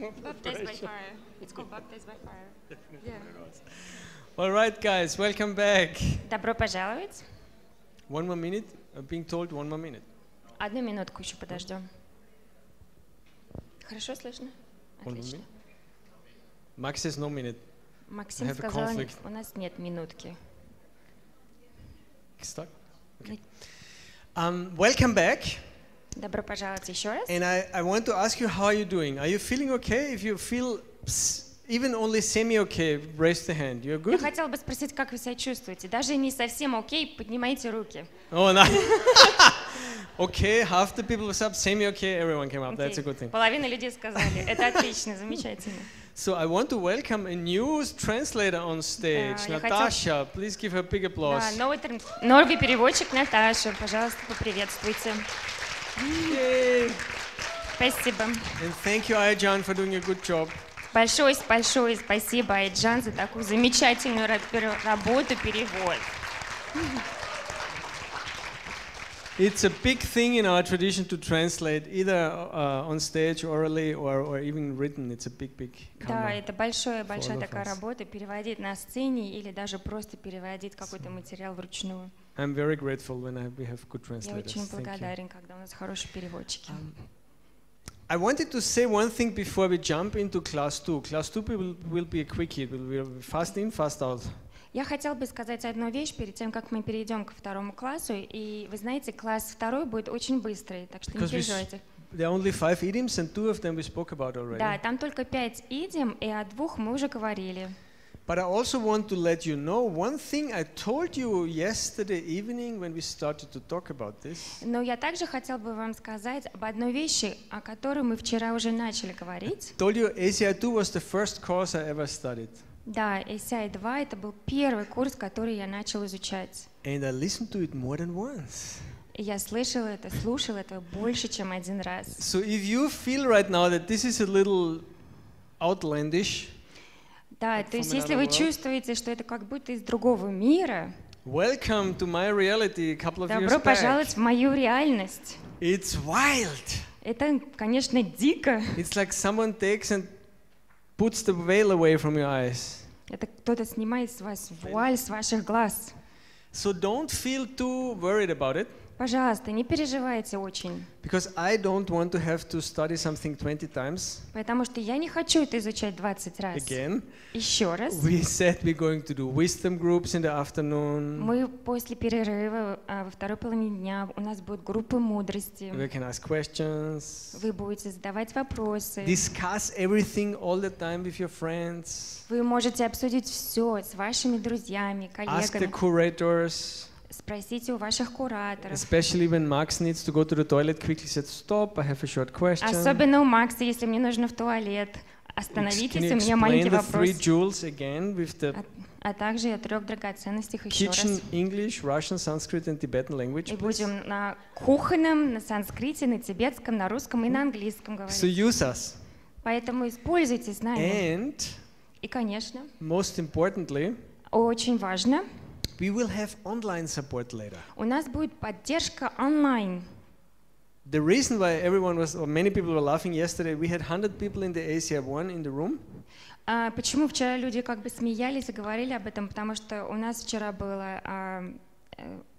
Baptized by fire. It's called baptized by fire. Yeah. All right, guys, welcome back. Добро пожаловать. One more minute. I'm being told one more minute. Одну минутку еще подождем. Хорошо слышно? Отлично. Max says no minute. Максим сказал, у нас нет минутки. Stuck? Okay. Welcome back. Добро пожаловать еще раз. And I want to ask you how are you doing? Are you feeling okay? If you feel even only semi-okay, raise the hand. You're good? Я хотела бы спросить, как вы себя чувствуете. Даже не совсем окей, поднимайте руки. Oh, no. Okay, half the people was up. Semi-okay, everyone came up. That's a good thing. Половина людей сказали. Это отлично, замечательно. So I want to welcome a new translator on stage, Natasha. Please give her a big applause. Новый переводчик Наташа, пожалуйста, поприветствуйте. Спасибо. And thank you, Айжан, for doing a good job. Большое спасибо, Айжан, за такую замечательную работу, перевод. It's a big thing in our tradition to translate either on stage orally or even written. It's a big Да, это большая такая работа переводить на сцене или даже просто переводить какой-то материал вручную. I'm very grateful when we have good translators. Я очень благодарен, когда у нас хорошие переводчики. I wanted to say one thing before we jump into class two. Class two will be a quickie. It will be fast in, fast out. Я хотел бы сказать одну вещь перед тем, как мы перейдем к второму классу. И вы знаете, класс второй будет очень быстрый, так что не переживайте. Да, там только 5 идиом, и о 2 мы уже говорили. But I also want to let you know one thing I told you yesterday evening when we started to talk about this. Но я также хотел бы вам сказать об одной вещи, о которой мы вчера уже начали говорить. Told you ACI-2 was the first course I ever studied. Да, ACI-2 это был первый курс, который я начал изучать. And I listened to it more than once. Я слушал это больше, чем один раз. So if you feel right now that this is a little outlandish. Да, то есть если вы чувствуете, что это как будто из другого мира. Welcome to my reality. A couple of years back. Добро пожаловать в мою реальность. It's wild. Это, конечно, дико. It's like someone takes and puts the veil away from your eyes. Это кто-то снимает с вас вуаль с ваших глаз. So don't feel too worried about it. Пожалуйста, не переживайте очень. Because I don't want to have to study something 20 times. Потому что я не хочу это изучать 20 раз. Again. Еще раз. We said we're going to do wisdom groups in the afternoon. Мы после перерыва во второй половине дня у нас будут группы мудрости. We can ask questions. Вы будете задавать вопросы. Discuss everything all the time with your friends. Вы можете обсудить все с вашими друзьями, коллегами. Ask the curators. Спросите у ваших кураторов. Особенно у Макса, если мне нужно в туалет. Остановитесь, у меня маленький вопрос. А также о 3 драгоценностях еще раз. И будем на кухонном, на санскрите, на тибетском, на русском и на английском говорить. Поэтому используйте с нами. И, конечно, очень важно, we will have online support later. У нас будет поддержка онлайн. The reason why everyone was, or many people were laughing yesterday, we had 100 people in the ACI-1 in the room. Почему вчера люди как бы смеялись и говорили об этом? Потому что у нас вчера было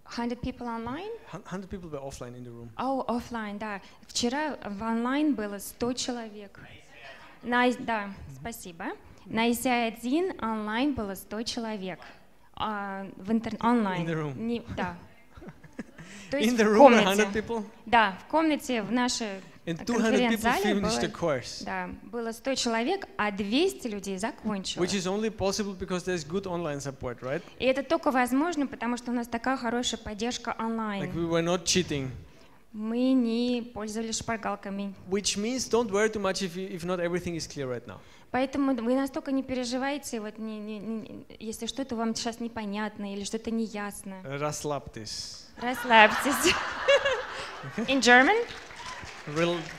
100 people online. 100 people were offline in the room. Oh, offline, да. Вчера в онлайн было 100 человек. Nice, да, спасибо. На ACI-1 онлайн было 100 человек. В онлайн. Да. То есть в комнате. Да, в комнате в нашей конференц-зале было 100 человек, а 200 людей закончило. И это только возможно, потому что у нас такая хорошая поддержка онлайн. Мы не пользовались шпаргалками. Поэтому вы настолько не переживайте, вот если что-то вам сейчас непонятно или что-то неясно. Расслабьтесь. Расслабьтесь. In German?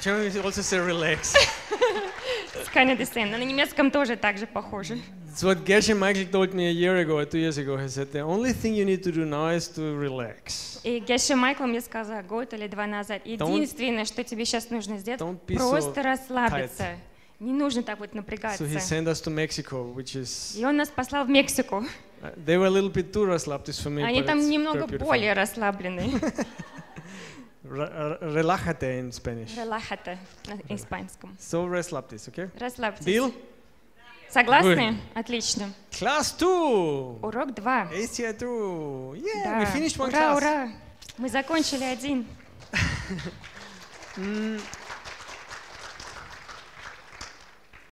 German also say relax. It's kind of the same. Но на немецком тоже так же похоже. It's what Geshe Michael told me a year ago, or 2 years ago. He said the only thing you need to do now is to relax. И Geshe Michael мне сказал год или 2 назад: единственное, что тебе сейчас нужно сделать, просто расслабиться. Не нужно так вот напрягаться. So he sent us to Mexico, which is. И он нас послал в Мексику. They were a little bit too расслаблены for me. Они там немного более расслаблены. Relájate in Spanish. Relájate на испанском. So расслабьтесь, okay? Расслабьтесь. Deal? Согласны? Отлично. Class 2. Урок 2. ACI-2. Yeah, we finished one class. Ура, ура. Мы закончили один.